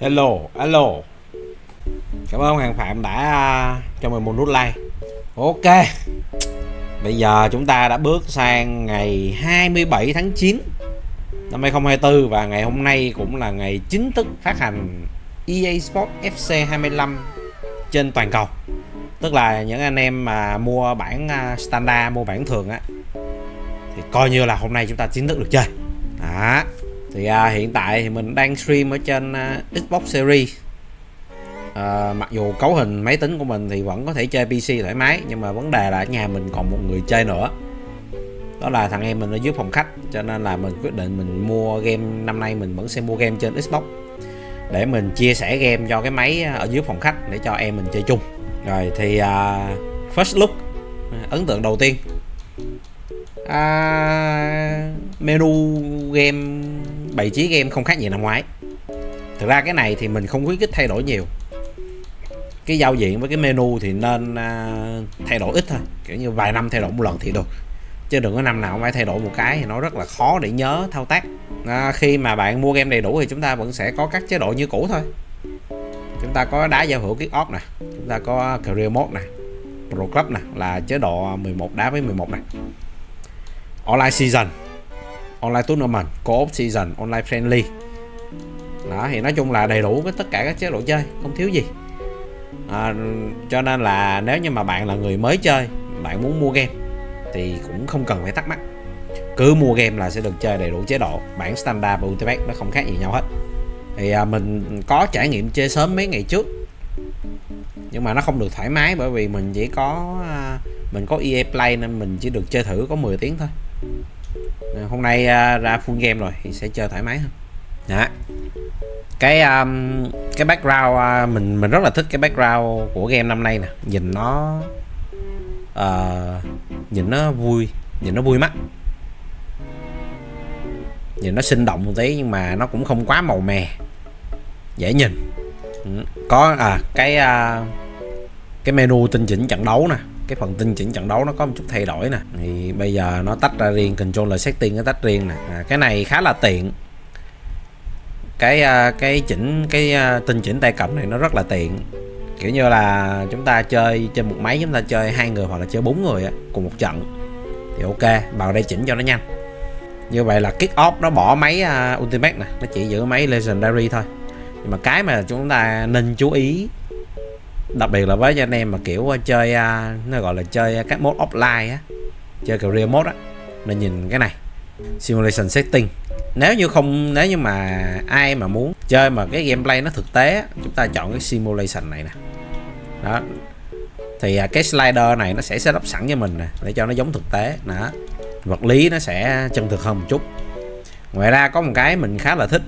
Hello, alo. Cảm ơn Hoàng Phạm đã cho mình một nút like. Ok. Bây giờ chúng ta đã bước sang ngày 27 tháng 9 năm 2024 và ngày hôm nay cũng là ngày chính thức phát hành EA Sports FC 25 trên toàn cầu. Tức là những anh em mà mua bản standard, mua bản thường á thì coi như là hôm nay chúng ta chính thức được chơi. Đó. Thì hiện tại thì mình đang stream ở trên Xbox Series. Mặc dù cấu hình máy tính của mình thì vẫn có thể chơi PC thoải mái, nhưng mà vấn đề là ở nhà mình còn một người chơi nữa, đó là thằng em mình ở dưới phòng khách. Cho nên là mình quyết định mình mua game, năm nay mình vẫn sẽ mua game trên Xbox để mình chia sẻ game cho cái máy ở dưới phòng khách để cho em mình chơi chung. Rồi thì first look, ấn tượng đầu tiên, menu game, bày trí game không khác gì năm ngoái. Thực ra cái này thì mình không khuyến khích thay đổi nhiều, cái giao diện với cái menu thì nên thay đổi ít thôi, kiểu như vài năm thay đổi một lần thì được, chứ đừng có năm nào cũng phải thay đổi một cái thì nó rất là khó để nhớ thao tác. Khi mà bạn mua game đầy đủ thì chúng ta vẫn sẽ có các chế độ như cũ thôi. Chúng ta có đá giao hữu kick off nè, chúng ta có career mode nè, pro club nè, là chế độ 11 đá với 11 nè, online season, online tournament, co-op season, online friendly. Đó, thì nói chung là đầy đủ với tất cả các chế độ chơi, không thiếu gì. Cho nên là nếu như mà bạn là người mới chơi, bạn muốn mua game thì cũng không cần phải thắc mắc, cứ mua game là sẽ được chơi đầy đủ chế độ. Bản standard và Ultimate nó không khác gì nhau hết. Thì mình có trải nghiệm chơi sớm mấy ngày trước, nhưng mà nó không được thoải mái, bởi vì mình chỉ có EA Play nên mình chỉ được chơi thử có 10 tiếng thôi. Hôm nay ra full game rồi thì sẽ chơi thoải mái hơn. Đó. Cái background, mình rất là thích cái background của game năm nay nè, nhìn nó vui, nhìn nó vui mắt, nhìn nó sinh động một tí, nhưng mà nó cũng không quá màu mè, dễ nhìn. Có cái menu tinh chỉnh trận đấu nè, cái phần tinh chỉnh trận đấu nó có một chút thay đổi nè, thì bây giờ nó tách ra riêng, controller setting nó tách riêng nè. Cái này khá là tiện, cái tinh chỉnh tay cầm này nó rất là tiện, kiểu như là chúng ta chơi trên một máy, chúng ta chơi 2 người hoặc là chơi 4 người cùng một trận thì ok, vào đây chỉnh cho nó nhanh. Như vậy là kick off nó bỏ máy Ultimate nè, nó chỉ giữ máy Legendary thôi. Nhưng mà cái mà chúng ta nên chú ý, đặc biệt là với anh em mà kiểu chơi nó gọi là chơi các mode offline á, chơi career mode á, nên nhìn cái này simulation setting. Nếu như mà ai mà muốn chơi mà cái gameplay nó thực tế, chúng ta chọn cái simulation này nè. Đó. Thì cái slider này nó sẽ setup sẵn cho mình nè, để cho nó giống thực tế. Đó. Vật lý nó sẽ chân thực hơn một chút. Ngoài ra có một cái mình khá là thích.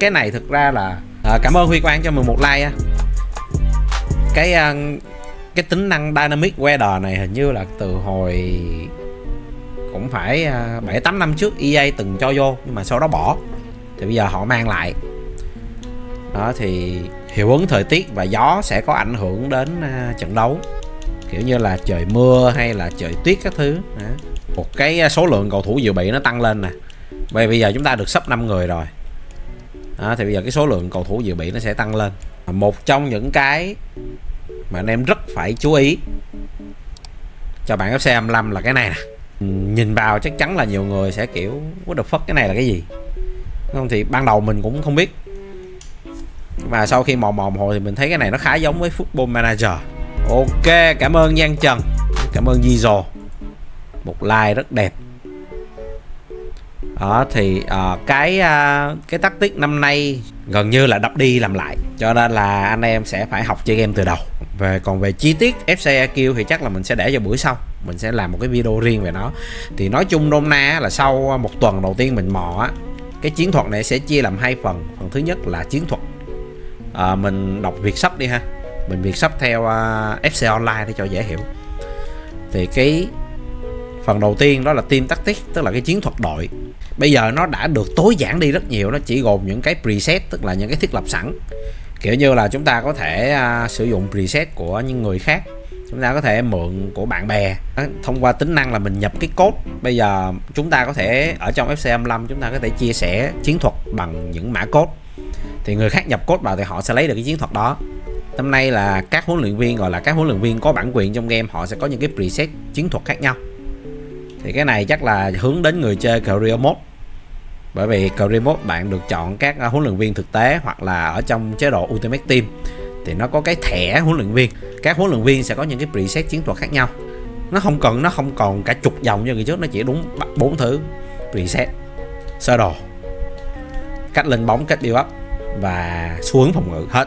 Cái này thực ra là cảm ơn Huy Quang cho mình 1 like. Cái tính năng dynamic weather này hình như là từ hồi cũng phải 7-8 năm trước EA từng cho vô, nhưng mà sau đó bỏ, thì bây giờ họ mang lại. Đó, thì hiệu ứng thời tiết và gió sẽ có ảnh hưởng đến trận đấu, kiểu như là trời mưa hay là trời tuyết các thứ. Đó. Một cái số lượng cầu thủ dự bị nó tăng lên nè, bây giờ chúng ta được sắp 5 người rồi. Đó, thì bây giờ cái số lượng cầu thủ dự bị nó sẽ tăng lên. Một trong những cái mà anh em rất phải chú ý cho bạn FC 25 là cái này nè. Nhìn vào chắc chắn là nhiều người sẽ kiểu what the fuck, cái này là cái gì? Không, thì ban đầu mình cũng không biết, mà sau khi mò hồi thì mình thấy cái này nó khá giống với Football Manager. Ok, cảm ơn Giang Trần, cảm ơn Gizo, 1 like rất đẹp. Đó, thì cái tác tích năm nay gần như là đập đi làm lại, cho nên là anh em sẽ phải học chơi game từ đầu. Còn về chi tiết FC IQ thì chắc là mình sẽ để cho bữa sau, mình sẽ làm một cái video riêng về nó. Thì nói chung nôm na là sau 1 tuần đầu tiên mình mò á, cái chiến thuật này sẽ chia làm 2 phần. Phần thứ nhất là chiến thuật, mình đọc Việt sắp đi ha, mình Việt sắp theo FC Online để cho dễ hiểu. Thì cái phần đầu tiên đó là team tactics, tức là cái chiến thuật đội. Bây giờ nó đã được tối giản đi rất nhiều, nó chỉ gồm những cái preset, tức là những cái thiết lập sẵn, kiểu như là chúng ta có thể sử dụng preset của những người khác, chúng ta có thể mượn của bạn bè. Thông qua tính năng là mình nhập cái code, bây giờ chúng ta có thể ở trong FC 25 chúng ta có thể chia sẻ chiến thuật bằng những mã code. thì người khác nhập code vào thì họ sẽ lấy được cái chiến thuật đó. Năm nay là các huấn luyện viên, gọi là các huấn luyện viên có bản quyền trong game, họ sẽ có những cái preset chiến thuật khác nhau. Thì cái này chắc là hướng đến người chơi career mode, bởi vì career mode bạn được chọn các huấn luyện viên thực tế, hoặc là ở trong chế độ Ultimate Team thì nó có cái thẻ huấn luyện viên, các huấn luyện viên sẽ có những cái preset chiến thuật khác nhau. Nó không còn cả chục dòng như người trước, nó chỉ đúng 4 thứ: preset, sơ đồ, cách lên bóng, cách build up và xu hướng phòng ngự. Hết,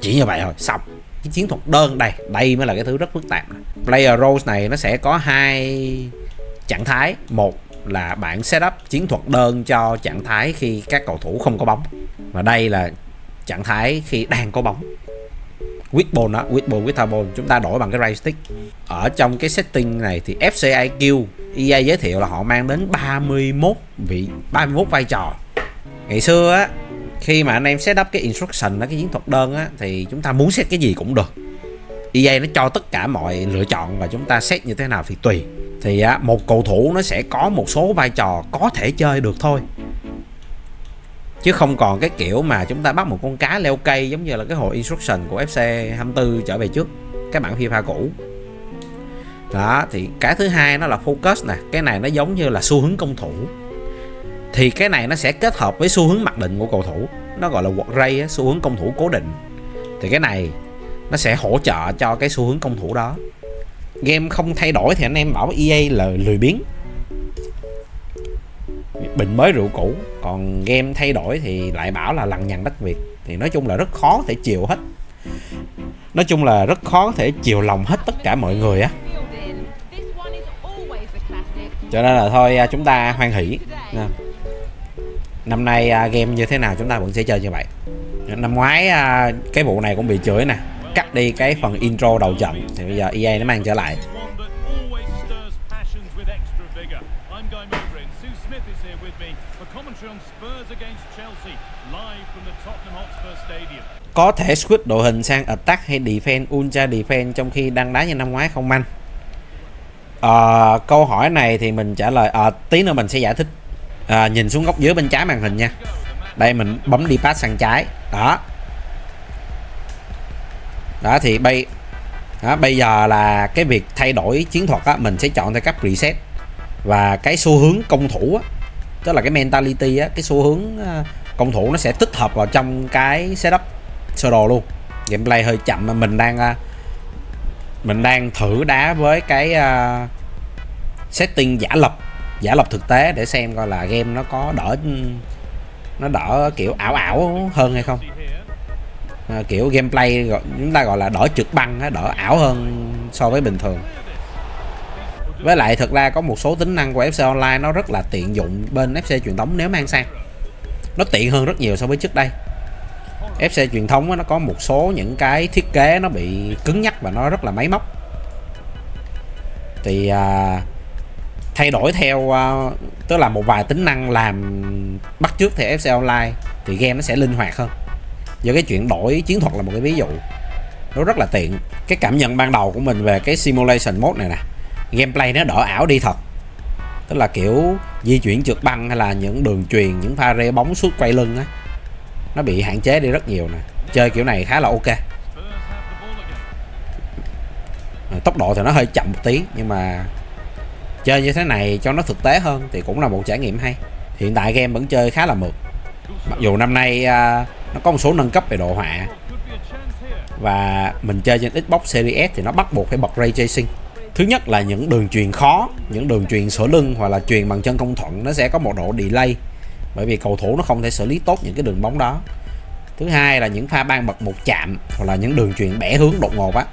chỉ như vậy thôi, xong. Cái chiến thuật đơn đây mới là cái thứ rất phức tạp. Player roles này nó sẽ có hai trạng thái. Một là bạn setup chiến thuật đơn cho trạng thái khi các cầu thủ không có bóng, và đây là trạng thái khi đang có bóng. Witball đó, witball, witterball chúng ta đổi bằng cái right stick. Ở trong cái setting này thì FC IQ EA giới thiệu là họ mang đến 31 vai trò. Ngày xưa á, khi mà anh em setup cái instruction đó, cái chiến thuật đơn á, thì chúng ta muốn set cái gì cũng được. EA nó cho tất cả mọi lựa chọn và chúng ta set như thế nào thì tùy. Thì á, một cầu thủ nó sẽ có một số vai trò có thể chơi được thôi, chứ không còn cái kiểu mà chúng ta bắt một con cá leo cây giống như là cái hồi instruction của FC 24 trở về trước, cái bản FIFA cũ. Đó, thì cái thứ hai nó là focus nè, cái này nó giống như là xu hướng công thủ. Thì cái này nó sẽ kết hợp với xu hướng mặc định của cầu thủ, nó gọi là walk ray, xu hướng công thủ cố định. Thì cái này nó sẽ hỗ trợ cho cái xu hướng công thủ đó. Game không thay đổi thì anh em bảo EA là lười biếng, bình mới rượu cũ. Còn game thay đổi thì lại bảo là lằng nhằng đất Việt. Thì nói chung là rất khó thể chiều hết, nói chung là rất khó thể chiều lòng hết tất cả mọi người á. Cho nên là thôi, chúng ta hoan hỷ. Năm nay game như thế nào chúng ta vẫn sẽ chơi như vậy. Năm ngoái cái vụ này cũng bị chửi nè, cắt đi cái phần intro đầu trận, thì bây giờ EA nó mang trở lại. Có thể switch đội hình sang attack hay defense, ultra defense trong khi đang đá như năm ngoái không anh? Câu hỏi này thì mình trả lời tí nữa mình sẽ giải thích. Nhìn xuống góc dưới bên trái màn hình nha. Đây mình bấm đi pass sang trái. Đó. Đó thì bây giờ là cái việc thay đổi chiến thuật á, mình sẽ chọn theo các preset và cái xu hướng công thủ á, tức là cái mentality á, cái xu hướng công thủ nó sẽ tích hợp vào trong cái setup sơ đồ luôn. Gameplay hơi chậm mà mình đang thử đá với cái setting giả lập thực tế để xem coi là game nó có đỡ kiểu ảo hơn hay không. Kiểu gameplay chúng ta gọi là đỡ trượt băng, đỡ ảo hơn so với bình thường. Với lại thực ra có một số tính năng của FC Online nó rất là tiện dụng bên FC truyền thống nếu mang sang. Nó tiện hơn rất nhiều so với trước đây. FC truyền thống nó có một số những cái thiết kế nó bị cứng nhắc và nó rất là máy móc. Thì thay đổi theo, tức là một vài tính năng làm bắt chước theo FC Online thì game nó sẽ linh hoạt hơn. Giờ cái chuyện đổi chiến thuật là một cái ví dụ, nó rất là tiện. Cái cảm nhận ban đầu của mình về cái simulation mode này nè, gameplay nó đỡ ảo đi thật. Tức là kiểu di chuyển trượt băng hay là những đường truyền, những pha rê bóng suốt quay lưng á, nó bị hạn chế đi rất nhiều nè. Chơi kiểu này khá là ok. Tốc độ thì nó hơi chậm một tí, nhưng mà chơi như thế này cho nó thực tế hơn thì cũng là một trải nghiệm hay. Hiện tại game vẫn chơi khá là mượt, mặc dù năm nay nó có một số nâng cấp về đồ họa. Và mình chơi trên Xbox Series thì nó bắt buộc phải bật ray tracing. Thứ nhất là những đường truyền khó, những đường truyền sửa lưng hoặc là truyền bằng chân không thuận, nó sẽ có một độ delay, bởi vì cầu thủ nó không thể xử lý tốt những cái đường bóng đó. Thứ hai là những pha ban bật một chạm hoặc là những đường truyền bẻ hướng đột ngột á,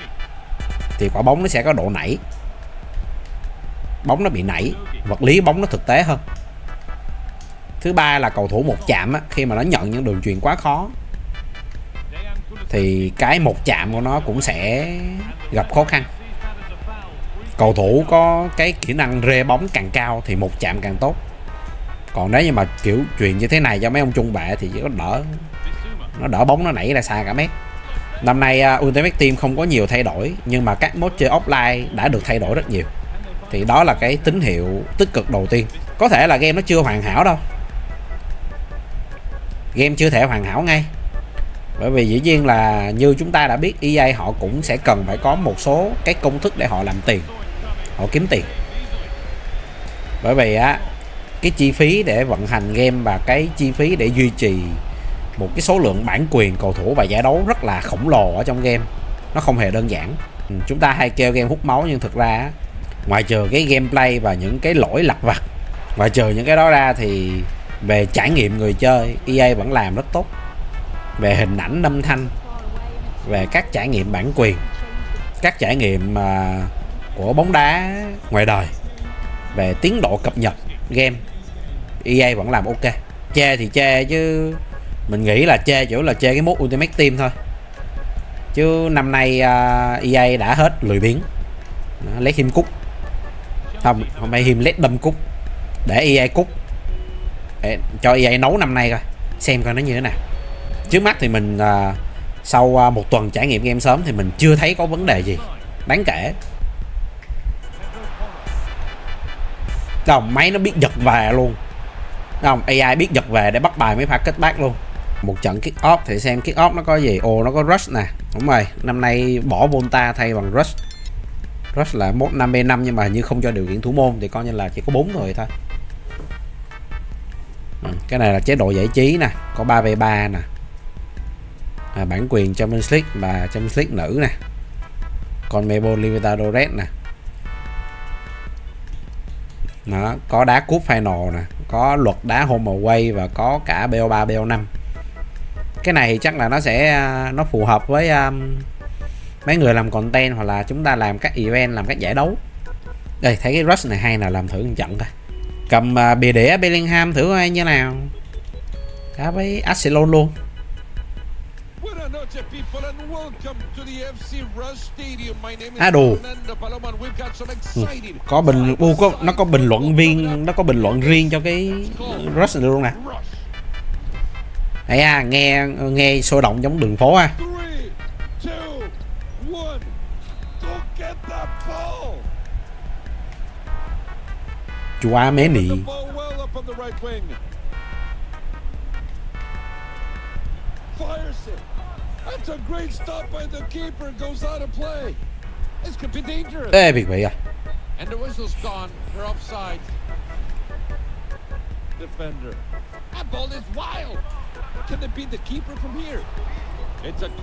thì quả bóng nó sẽ có độ nảy, bóng nó bị nảy, vật lý bóng nó thực tế hơn. Thứ ba là cầu thủ một chạm á, khi mà nó nhận những đường truyền quá khó thì cái một chạm của nó cũng sẽ gặp khó khăn. Cầu thủ có cái kỹ năng rê bóng càng cao thì một chạm càng tốt. Còn nếu như mà kiểu truyền như thế này cho mấy ông trung bệ thì chỉ có đỡ bóng nó nảy ra xa cả mét. Năm nay Ultimate Team không có nhiều thay đổi, nhưng mà các mode chơi offline đã được thay đổi rất nhiều. Thì đó là cái tín hiệu tích cực đầu tiên. Có thể là game nó chưa hoàn hảo đâu, Game chưa thể hoàn hảo ngay, bởi vì dĩ nhiên là như chúng ta đã biết, EA họ cũng sẽ cần phải có một số cái công thức để họ làm tiền, họ kiếm tiền. Bởi vì á, cái chi phí để vận hành game và cái chi phí để duy trì một cái số lượng bản quyền, cầu thủ và giải đấu rất là khổng lồ ở trong game, nó không hề đơn giản. Chúng ta hay kêu game hút máu, nhưng thực ra ngoài trừ cái gameplay và những cái lỗi lặt vặt, ngoài trừ những cái đó ra thì về trải nghiệm người chơi, EA vẫn làm rất tốt. Về hình ảnh, âm thanh, về các trải nghiệm bản quyền, các trải nghiệm của bóng đá ngoài đời, về tiến độ cập nhật game, EA vẫn làm ok. Chê thì chê, chứ mình nghĩ là chê chủ là chê cái mốt Ultimate Team thôi. Chứ năm nay EA đã hết lười biếng, lấy him cút. Không, hôm nay him lét đâm cút, để EA cút, để cho EA nấu năm nay coi, xem coi nó như thế nào. Trước mắt thì mình sau một tuần trải nghiệm game sớm thì mình chưa thấy có vấn đề gì đáng kể. Đồng máy nó biết giật về luôn. Đồng AI biết giật về để bắt bài mấy pha kết bác luôn. Một trận kick off thì xem kick off nó có gì. Ồ, nó có rush nè. Đúng rồi, năm nay bỏ Volta thay bằng rush. Rush là mốt 5v5 nhưng mà như không cho điều kiện thủ môn thì coi như là chỉ có 4 người thôi. Cái này là chế độ giải trí nè, có 3v3 nè. Bản quyền Champions League và Champions League nữ nè. Còn Mebo Libertadores nè. Đó, có đá cúp final nè, có luật đá home away và có cả BO3, BO5. Cái này thì chắc là nó sẽ phù hợp với mấy người làm content hoặc là chúng ta làm các event, làm các giải đấu. Đây, thấy cái rush này hay, nào làm thử một trận coi. Cầm bìa đĩa Bellingham thử coi như nào. Đá với Arsenal luôn. Đồ. Có bình nó có bình luận viên, nó có bình luận riêng cho cái rush này luôn nè. Đấy à, nghe sôi động giống đường phố ha. Chúa mẹ nị. Ê, bị vậy à?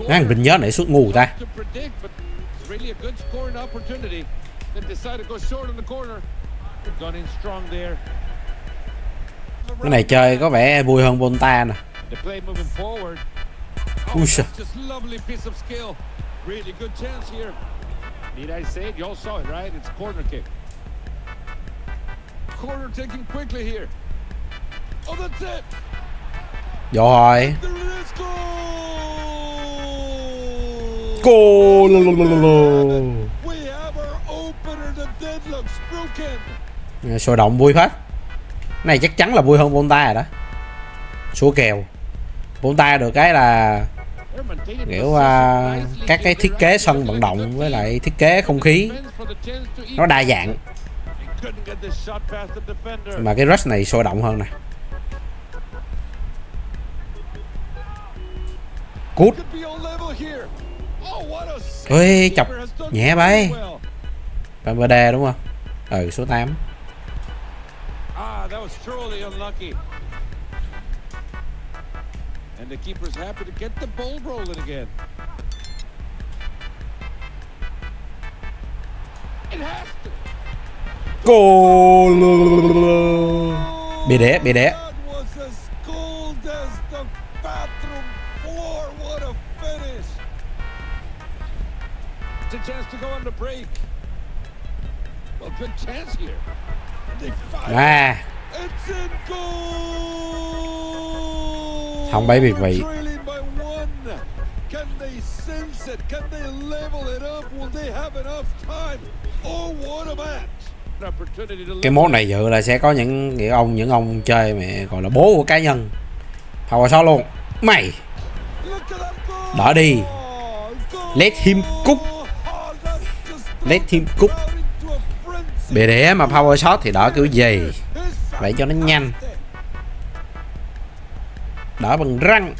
Ngang Bình nhớ nãy suốt ngu ta. Cái này chơi có vẻ vui hơn Volta nè. Ui xa. Rồi. Goal. Sôi động vui hết. Này chắc chắn là vui hơn Volta rồi đó. Số kèo Volta được cái là kiểu các cái thiết kế sân vận động với lại thiết kế không khí nó đa dạng, mà cái rush này sôi động hơn nè. Cút. Ôi chọc nhẹ bay. Valverde đúng không? Ừ, số 8. And the keeper's happy to get the ball rolling again. It has to. Goal. Bị đẻ. It's a chance to go on the break. Well, good chance here. It's in goal. Không bấy biệt vị. Cái mốt này dự là sẽ có những ông chơi mẹ gọi là bố của cá nhân. Power shot luôn. Mày. Đỡ đi. Let him cook. Bìa đĩa mà power shot thì đỡ kiểu gì. Vậy cho nó nhanh. đỏ bằng răng.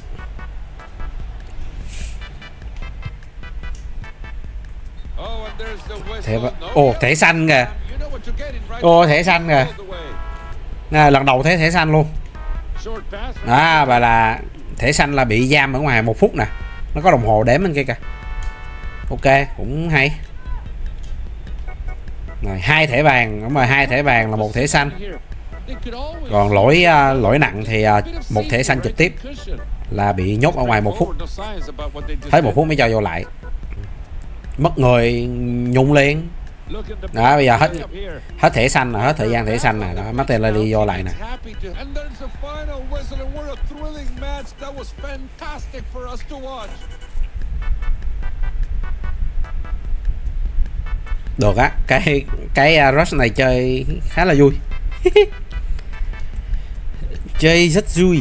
Thẻ xanh kìa. Thẻ xanh kìa. Lần đầu thấy thẻ xanh luôn. Đó, và là thẻ xanh là bị giam ở ngoài 1 phút nè. Nó có đồng hồ đếm bên kia kìa. Ok, cũng hay. Rồi, 2 thẻ vàng, đúng rồi, 2 thẻ vàng là 1 thẻ xanh. Còn lỗi nặng thì 1 thẻ xanh trực tiếp là bị nhốt ở ngoài 1 phút. Thấy 1 phút mới cho vô lại. Mất người nhung liền. Đó, bây giờ hết thẻ xanh nè, hết thời gian thẻ xanh nè, đó, Martinelli đi vô lại nè. Được á, cái rush này chơi khá là vui. Chơi rất vui.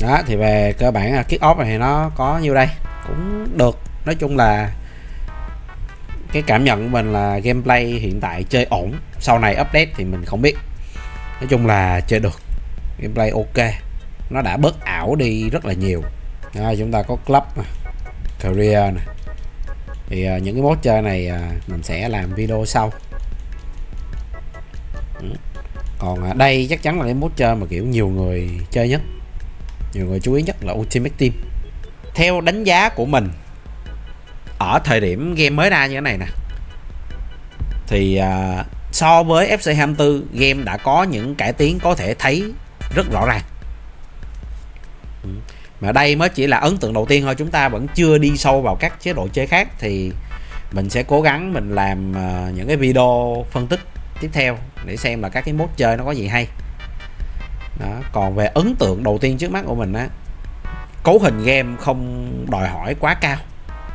Đó, thì về cơ bản là kick off này thì nó có nhiêu đây, cũng được. Nói chung là cái cảm nhận của mình là gameplay hiện tại chơi ổn, sau này update thì mình không biết. Nói chung là chơi được, gameplay ok, nó đã bớt ảo đi rất là nhiều. Đó, chúng ta có club nè, career nè, thì những cái mốt chơi này mình sẽ làm video sau. Còn đây chắc chắn là cái mốt chơi mà kiểu nhiều người chơi nhất, nhiều người chú ý nhất là Ultimate Team. Theo đánh giá của mình ở thời điểm game mới ra như thế này nè, thì so với FC 24, game đã có những cải tiến có thể thấy rất rõ ràng. Mà đây mới chỉ là ấn tượng đầu tiên thôi, chúng ta vẫn chưa đi sâu vào các chế độ chơi khác. Thì mình sẽ cố gắng mình làm những cái video phân tích tiếp theo để xem là các cái mốt chơi nó có gì hay. Đó, còn về ấn tượng đầu tiên trước mắt của mình á, cấu hình game không đòi hỏi quá cao,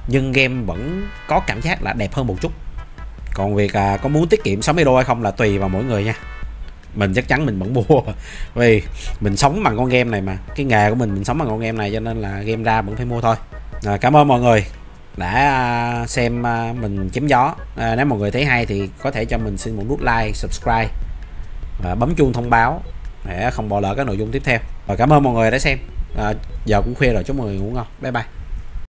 nhưng game vẫn có cảm giác là đẹp hơn một chút. Còn việc có muốn tiết kiệm 60 đô hay không là tùy vào mỗi người nha. Mình chắc chắn mình vẫn mua, vì mình sống bằng con game này mà. Cái nghề của mình sống bằng con game này, cho nên là game ra vẫn phải mua thôi. Cảm ơn mọi người đã xem mình chém gió. Nếu mọi người thấy hay thì có thể cho mình xin một nút like, subscribe và bấm chuông thông báo để không bỏ lỡ các nội dung tiếp theo. Và cảm ơn mọi người đã xem. Giờ cũng khuya rồi, chúc mọi người ngủ ngon. Bye bye.